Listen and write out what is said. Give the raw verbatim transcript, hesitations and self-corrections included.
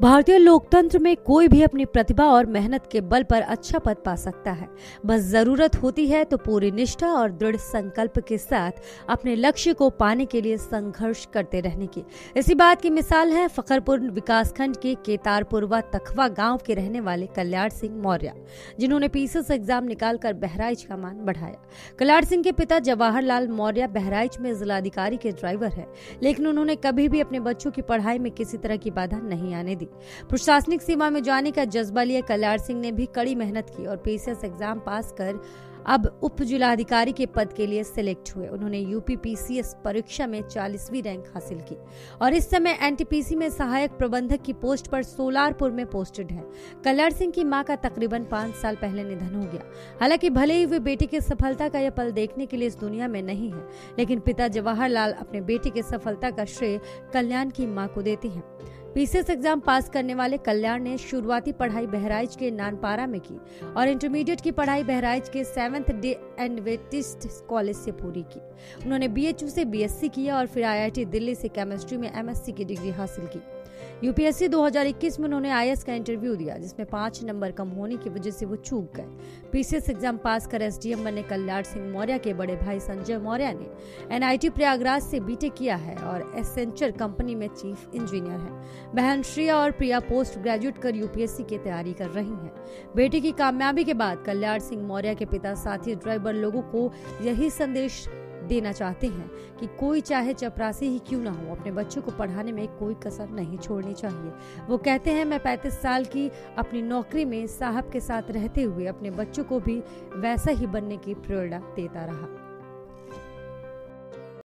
भारतीय लोकतंत्र में कोई भी अपनी प्रतिभा और मेहनत के बल पर अच्छा पद पा सकता है। बस जरूरत होती है तो पूरी निष्ठा और दृढ़ संकल्प के साथ अपने लक्ष्य को पाने के लिए संघर्ष करते रहने की। इसी बात की मिसाल है फकरपुर विकासखंड के केतारपुरवा तखवा गांव के रहने वाले कल्याण सिंह मौर्य, जिन्होंने पीसीएस एग्जाम निकालकर बहराइच का मान बढ़ाया। कल्याण सिंह के पिता जवाहरलाल मौर्य बहराइच में जिलाधिकारी के ड्राइवर है, लेकिन उन्होंने कभी भी अपने बच्चों की पढ़ाई में किसी तरह की बाधा नहीं आने दी। प्रशासनिक सेवा में जाने का जज्बा लिए कल्याण सिंह ने भी कड़ी मेहनत की और पीसीएस एग्जाम पास कर अब उप जिलाधिकारी के पद के लिए सिलेक्ट हुए। उन्होंने यूपीपीसीएस परीक्षा में चालीसवीं रैंक हासिल की और इस समय एनटीपीसी में सहायक प्रबंधक की पोस्ट पर सोलारपुर में पोस्टेड है। कल्याण सिंह की मां का तकरीबन पांच साल पहले निधन हो गया। हालांकि भले ही वे बेटे की सफलता का यह पल देखने के लिए इस दुनिया में नहीं है, लेकिन पिता जवाहरलाल अपने बेटे की सफलता का श्रेय कल्याण की माँ को देती है। पीसीएस एग्जाम पास करने वाले कल्याण ने शुरुआती पढ़ाई बहराइच के नानपारा में की और इंटरमीडिएट की पढ़ाई बहराइच के सेवेंथ डे एंड कॉलेज से पूरी की। उन्होंने बीएचयू से बीएससी किया और फिर आईआईटी दिल्ली से केमिस्ट्री में एमएससी की डिग्री हासिल की। यूपीएससी दो हज़ार इक्कीस में उन्होंने आईएएस का इंटरव्यू दिया, जिसमें पांच नंबर कम होने की वजह से वो चूक गए। पीसीएस एग्जाम पास कर एसडीएम बने कल्याण सिंह मौर्य के बड़े भाई संजय मौर्य ने एनआईटी प्रयागराज से बीटेक किया है और एसेंचर कंपनी में चीफ इंजीनियर है। बहन श्रिया और प्रिया पोस्ट ग्रेजुएट कर यूपीएससी की तैयारी कर रही है। बेटे की कामयाबी के बाद कल्याण सिंह मौर्य के पिता साथी ड्राइवर लोगों को यही संदेश देना चाहते हैं कि कोई चाहे चपरासी ही क्यों ना हो, अपने बच्चों को पढ़ाने में कोई कसर नहीं छोड़नी चाहिए। वो कहते हैं, मैं पैंतीस साल की अपनी नौकरी में साहब के साथ रहते हुए अपने बच्चों को भी वैसा ही बनने की प्रेरणा देता रहा।